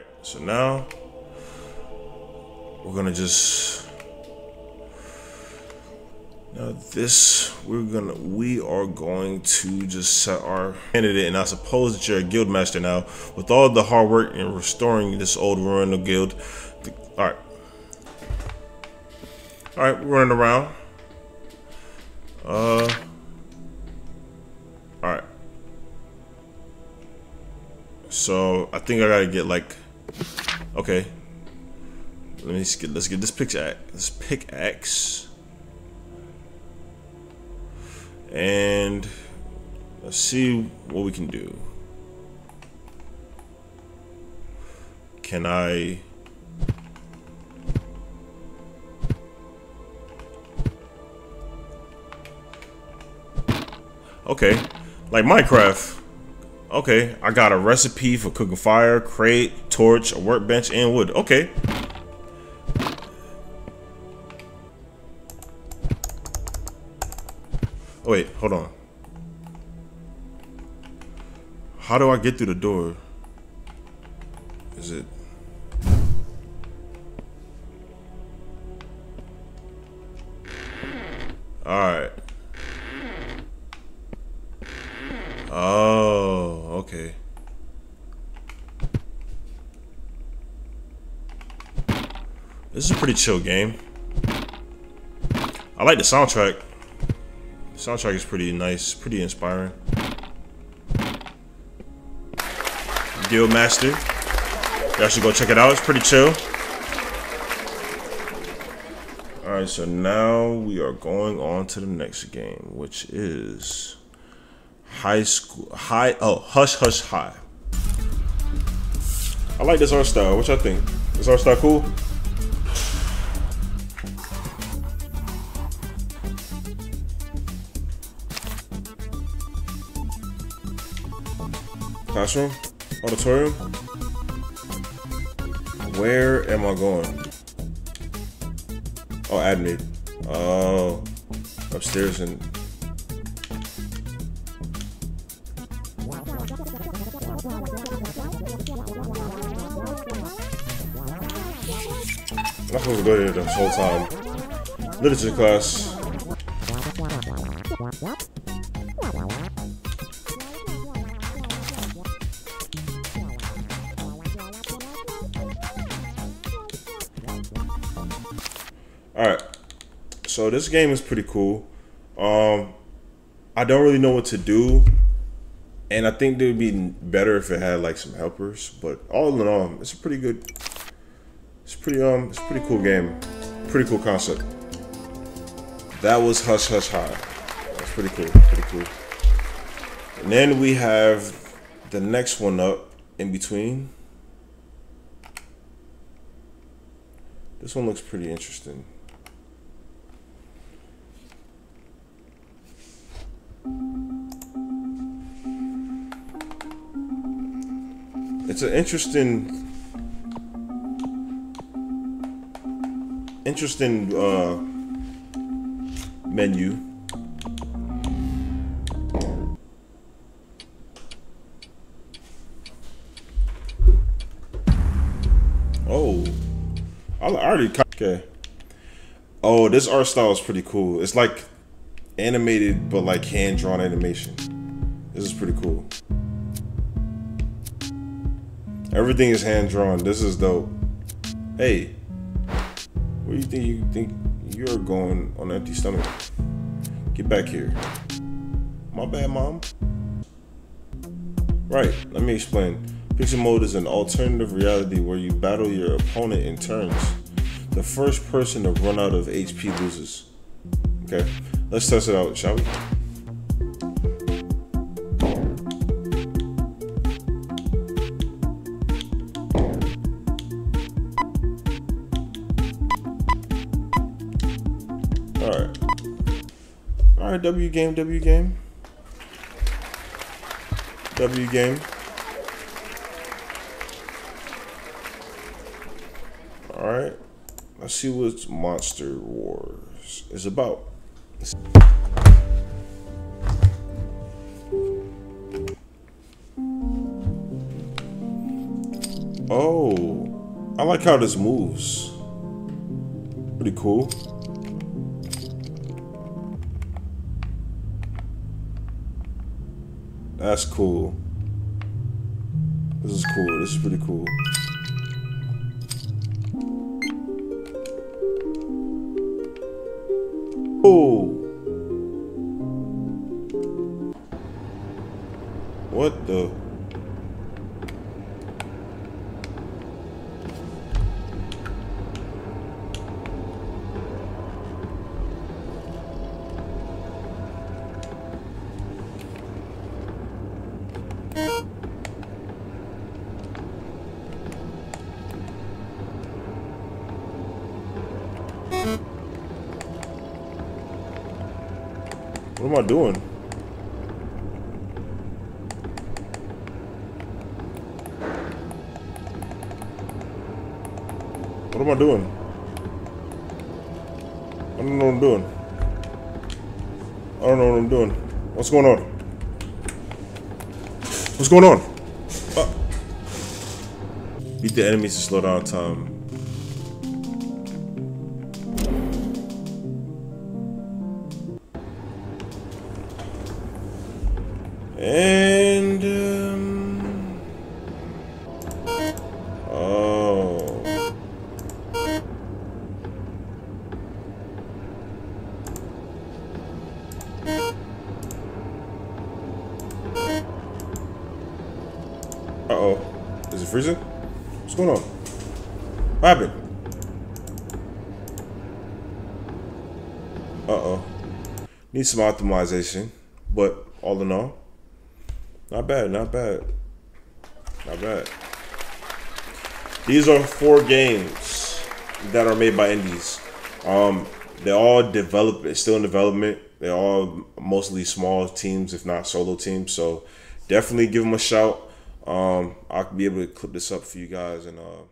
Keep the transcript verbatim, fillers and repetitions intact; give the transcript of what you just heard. Alright, so now we're gonna just now this we're gonna we are going to just set our candidate, and I suppose that you're a guild master now with all the hard work and restoring this old ruined of guild. Alright. Alright, we're running around. Uh Alright. So I think I gotta get like, okay. Let me get let's get this pickaxe. This pickaxe, and let's see what we can do. Can I? Okay, like Minecraft. Okay, I got a recipe for cooking fire, crate, torch, a workbench, and wood. Okay. Oh, wait, hold on. How do I get through the door? Is it? All right. Oh, okay. This is a pretty chill game. I like the soundtrack. The soundtrack is pretty nice, pretty inspiring. Guild Master. Y'all should go check it out. It's pretty chill. Alright, so now we are going on to the next game, which is High school, high, oh, Hush Hush High. I like this art style. What y'all think? Is art style cool? Classroom? Auditorium? Where am I going? Oh, admin. Oh, upstairs and. I'm not supposed to go there this whole time. Literature class. Alright. So this game is pretty cool. Um, I don't really know what to do. And I think it would be better if it had like some helpers. But all in all, it's a pretty good... It's pretty um, it's a pretty cool game, pretty cool concept. That was Hush Hush High. That's pretty cool, pretty cool. And then we have the next one up in between. This one looks pretty interesting. It's an interesting. Interesting uh, menu. Oh, I already okay. Oh, this art style is pretty cool. It's like animated, but like hand-drawn animation. This is pretty cool. Everything is hand-drawn. This is dope. Hey. Where do you think you think you're going on an empty stomach? Get back here. My bad, Mom. Right, let me explain. Picture mode is an alternative reality where you battle your opponent in turns. The first person to run out of H P loses. Okay, let's test it out, shall we? Alright, W game, W game. W game. Alright. Let's see what Monster War is about. Oh, I like how this moves. Pretty cool. That's cool. This is cool. This is pretty cool. Oh. What the? What am I doing? What am I doing? I don't know what I'm doing. I don't know what I'm doing. What's going on? What's going on? Uh. Beat the enemies to slow down time. And um, oh, uh oh, is it freezing? What's going on? What happened? Uh oh, need some optimization, but all in all. Not bad, not bad, not bad. These are four games that are made by indies. Um, they all develop, it's still in development. They're all mostly small teams, if not solo teams. So definitely give them a shout. Um, I'll be able to clip this up for you guys and uh.